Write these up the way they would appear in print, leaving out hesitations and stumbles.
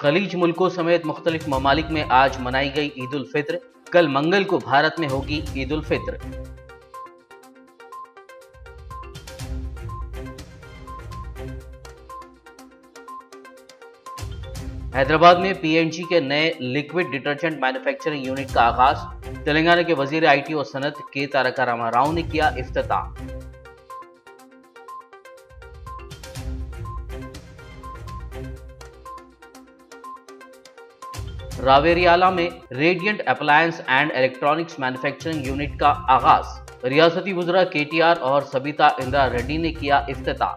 खलीज मुल्कों समेत मुख्तलिफ ममालिक में आज मनाई गई ईद उल फित्र। कल मंगल को भारत में होगी ईद उल फित्र। हैदराबाद में पीएनजी के नए लिक्विड डिटर्जेंट मैन्युफैक्चरिंग यूनिट का आगाज। तेलंगाना के वजीर आईटी और सनत के तारकारामा राव ने किया इफ्तिताह। रावेरियाला में radiant appliances and electronics manufacturing unit का आगाज। रियासती वुजरा केटीआर और सबिता इंदिरा रेड्डी ने किया इफ्तिताह।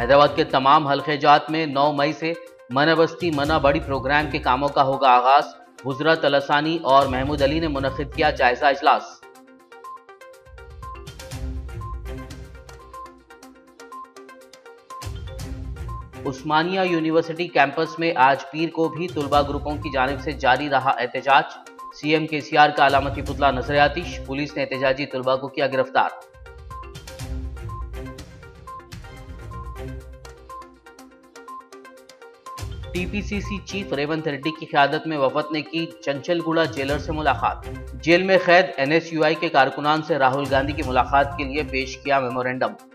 हैदराबाद के तमाम हलखेजात में 9 मई से मना बस्ती मना बड़ी प्रोग्राम के कामों का होगा आगाज। वुजरा तलसानी और महमूद अली ने मुनअक़िद किया जायजा इजलास। उस्मानिया यूनिवर्सिटी कैंपस में आज पीर को भी तुलबा ग्रुपों की जानिब से जारी रहा एहतजाज। सीएम केसीआर का अलामती पुतला नजर आतिश। पुलिस ने एहतजाजी तुलबा को किया गिरफ्तार। टीपीसीसी चीफ रेवंत रेड्डी की क़यादत में वफद ने की चंचलगुड़ा जेलर से मुलाकात। जेल में कैद एनएसयूआई के कारकुनान से राहुल गांधी की मुलाकात के लिए पेश किया मेमोरेंडम।